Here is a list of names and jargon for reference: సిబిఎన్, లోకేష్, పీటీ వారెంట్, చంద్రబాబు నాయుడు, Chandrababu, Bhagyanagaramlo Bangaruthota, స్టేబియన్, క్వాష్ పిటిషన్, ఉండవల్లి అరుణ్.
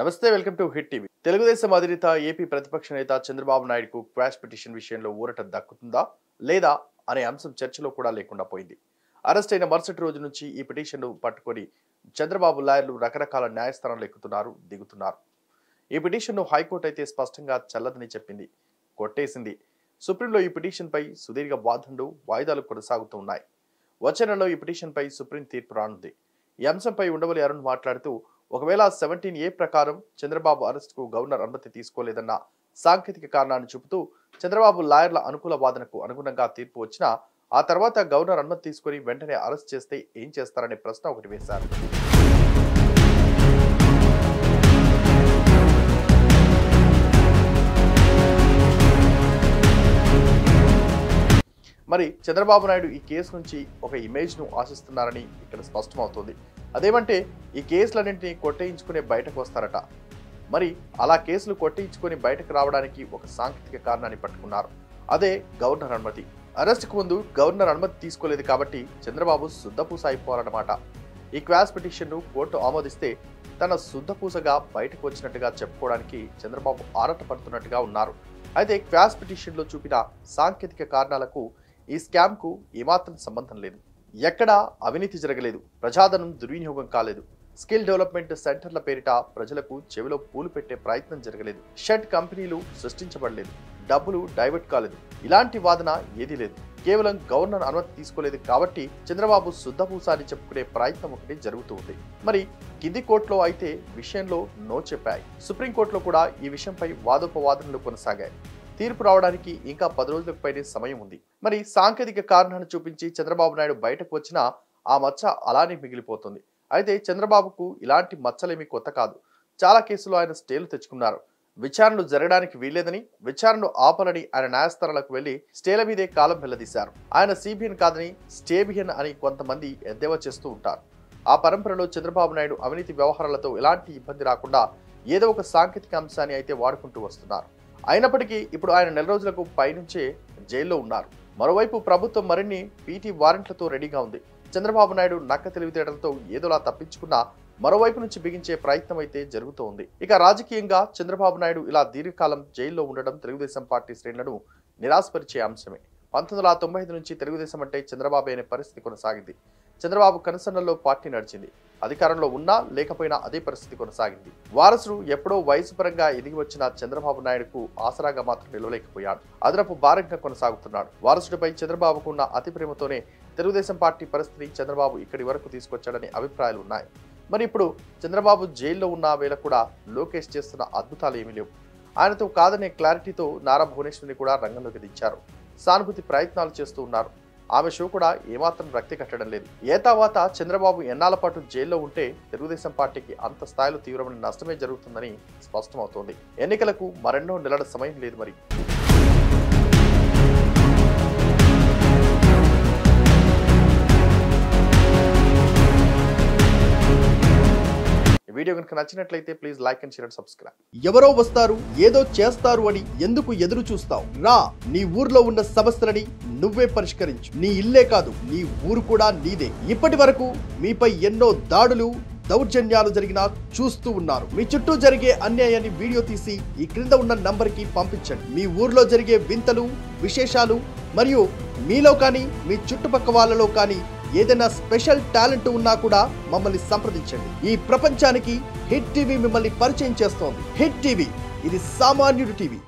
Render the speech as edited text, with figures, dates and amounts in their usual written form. నమస్తే welcome to hit TV Telugu Desam అధినేత AP ప్రతిపక్ష నేత చంద్రబాబు నాయుడుకు క్వాష్ పిటిషన్ విషయంలో ఊరట దక్కుతుందా లేదా అనే అంశం చర్చలో కూడా లేకుండా పోయింది. అరెస్ట్ అయిన మరుసటి రోజు నుంచి ఈ పిటిషన్ను పట్టుకొని చంద్రబాబు లాయర్లు రకరకాల న్యాయస్థానాలు ఎక్కుతున్నారు, దిగుతున్నారు. ఈ పిటిషన్ను హైకోర్టు అయితే స్పష్టంగా చెల్లదని చెప్పింది, కొట్టేసింది. సుప్రీంలో ఈ పిటిషన్పై సుదీర్ఘ వాదనలు, వాయిదాలు కొనసాగుతూ ఉన్నాయి. వచ్చే నెలలో ఈ పిటిషన్పై సుప్రీం తీర్పు రానుంది. ఈ అంశంపై ఉండవల్లి అరుణ్ మాట్లాడుతూ, ఒకవేళ 17A ప్రకారం చంద్రబాబు అరెస్టుకు గవర్నర్ అనుమతి తీసుకోలేదన్న సాంకేతిక కారణాన్ని చూపుతూ చంద్రబాబు లాయర్ల అనుకూల వాదనకు అనుగుణంగా తీర్పు వచ్చినా ఆ తర్వాత గవర్నర్ అనుమతి తీసుకుని వెంటనే అరెస్ట్ చేస్తే ఏం చేస్తారనే ప్రశ్న ఒకటి వేశారు. మరి చంద్రబాబు నాయుడు ఈ కేసు నుంచి ఒక ఇమేజ్ను ఆశిస్తున్నారని ఇక్కడ స్పష్టమవుతోంది. అదేమంటే ఈ కేసులన్నింటినీ కొట్టేయించుకునే బయటకు వస్తారట. మరి అలా కేసులు కొట్టేయించుకొని బయటకు రావడానికి ఒక సాంకేతిక కారణాన్ని పట్టుకున్నారు, అదే గవర్నర్ అనుమతి. అరెస్టుకు ముందు గవర్నర్ అనుమతి తీసుకోలేదు కాబట్టి చంద్రబాబు శుద్ధపూస అయిపోవాలన్నమాట. ఈ క్వాష్ పిటిషన్ను కోర్టు ఆమోదిస్తే తన శుద్ధపూసగా బయటకు వచ్చినట్టుగా చెప్పుకోవడానికి చంద్రబాబు ఆరాటపడుతున్నట్టుగా ఉన్నారు. అయితే క్వాష్ పిటిషన్లో చూపిన సాంకేతిక కారణాలకు ఈ స్కామ్కు ఏమాత్రం సంబంధం లేదు. ఎక్కడా అవినీతి జరగలేదు, ప్రజాధనం దుర్వినియోగం కాలేదు, స్కిల్ డెవలప్మెంట్ సెంటర్ల పేరిట ప్రజలకు చెవిలో పూలు పెట్టే ప్రయత్నం జరగలేదు, షెడ్ కంపెనీలు సృష్టించబడలేదు, డబ్బులు డైవర్ట్ కాలేదు. ఇలాంటి వాదన ఏదీ లేదు. కేవలం గవర్నర్ అనుమతి తీసుకోలేదు కాబట్టి చంద్రబాబు శుద్ధపూసాన్ని చెప్పుకునే ప్రయత్నం ఒకటి జరుగుతూ ఉంది. మరి కింది కోర్టులో అయితే విషయంలో నో చెప్పాయి. సుప్రీంకోర్టులో కూడా ఈ విషయంపై వాదోపవాదనలు కొనసాగాయి. తీర్పు రావడానికి ఇంకా 10 రోజులకు పైనే సమయం ఉంది. మరి సాంకేతిక కారణాన్ని చూపించి చంద్రబాబు నాయుడు బయటకు వచ్చినా ఆ మచ్చ అలానే మిగిలిపోతుంది. అయితే చంద్రబాబుకు ఇలాంటి మచ్చలేమీ కొత్త కాదు. చాలా కేసులు ఆయన స్టేలు తెచ్చుకున్నారు. విచారణలు జరగడానికి వీల్లేదని, విచారణను ఆపాలని ఆయన న్యాయస్థానాలకు వెళ్లి స్టేల మీదే కాలం వెళ్లదీశారు. ఆయన సిబిఎన్ కాదని స్టేబియన్ అని కొంతమంది ఎద్దేవా చేస్తూ ఉంటారు. ఆ పరంపరలో చంద్రబాబు నాయుడు అవినీతి వ్యవహారాలతో ఎలాంటి ఇబ్బంది రాకుండా ఏదో ఒక సాంకేతిక అంశాన్ని అయితే వాడుకుంటూ వస్తున్నారు. అయినప్పటికీ ఇప్పుడు ఆయన 4 రోజులకు పైనుంచే జైల్లో ఉన్నారు. మరోవైపు ప్రభుత్వం మరిన్ని పీటీ వారెంట్లతో రెడీగా ఉంది. చంద్రబాబు నాయుడు నక్క తెలివితేటలతో ఏదోలా తప్పించుకున్నా మరోవైపు నుంచి బిగించే ప్రయత్నం అయితే జరుగుతూ ఉంది. ఇక రాజకీయంగా చంద్రబాబు నాయుడు ఇలా దీర్ఘకాలం జైల్లో ఉండడం తెలుగుదేశం పార్టీ శ్రేణులను నిరాశపరిచే అంశమే. 1995 నుంచి తెలుగుదేశం అంటే చంద్రబాబు అనే పరిస్థితి కొనసాగింది. చంద్రబాబు కనుసన్నల్లో పార్టీ నడిచింది. అధికారంలో ఉన్నా లేకపోయినా అదే పరిస్థితి కొనసాగింది. వారసుడు ఎప్పుడో వయసు పరంగా ఎదిగి వచ్చిన చంద్రబాబు నాయుడుకు ఆసరాగా మాత్రం నిలవలేకపోయాడు. అదనపు భారంగా కొనసాగుతున్నాడు. వారసుడిపై చంద్రబాబుకు ఉన్న అతి ప్రేమతోనే తెలుగుదేశం పార్టీ పరిస్థితి చంద్రబాబు ఇక్కడి వరకు తీసుకొచ్చాడనే అభిప్రాయాలు ఉన్నాయి. మరి ఇప్పుడు చంద్రబాబు జైల్లో ఉన్న వేళ కూడా లోకేష్ చేస్తున్న అద్భుతాలు ఏమీ లేవు. ఆయనతో కాదనే క్లారిటీతో నారా భువనేశ్వరిని కూడా రంగంలోకి దించారు. సానుభూతి ప్రయత్నాలు చేస్తూ ఉన్నారు. ఆమె షో కూడా ఏమాత్రం రక్తి కట్టడం లేదు. ఏ తర్వాత చంద్రబాబు ఎన్నాళ్ల పాటు జైల్లో ఉంటే తెలుగుదేశం పార్టీకి అంత స్థాయిలో తీవ్రమైన నష్టమే జరుగుతుందని స్పష్టమవుతోంది. ఎన్నికలకు మరెన్నో నెలల సమయం లేదు. మరి వీడియో కనుక నచ్చినట్లయితే please like and share and subscribe. ఎవరో వస్తారు, ఏదో చేస్తారు అని ఎందుకు ఎదురు చూస్తావు? రా, నీ ఊర్లో ఉన్న సమస్యలని నువ్వే పరిష్కరించు. నీ ఇల్లే కాదు, నీ ఊరు కూడా నీదే. ఇప్పటి వరకు మీపై ఎన్నో దాడులు, దౌర్జన్యాలు జరిగినా చూస్తూ ఉన్నారు. మీ చుట్టూ జరిగే అన్యాయాన్ని వీడియో తీసి ఈ క్రింద ఉన్న నంబర్ కి పంపించండి. మీ ఊర్లో జరిగే వింతలు, విశేషాలు మరియు మీలో కానీ మీ చుట్టుపక్క వాళ్ళలో కానీ ఏదైనా స్పెషల్ టాలెంట్ ఉన్నా కూడా మమ్మల్ని సంప్రదించండి. ఈ ప్రపంచానికి హిట్ టీవీ మిమ్మల్ని పరిచయం చేస్తోంది. హిట్ టీవీ, ఇది సామాన్యుడి టీవీ.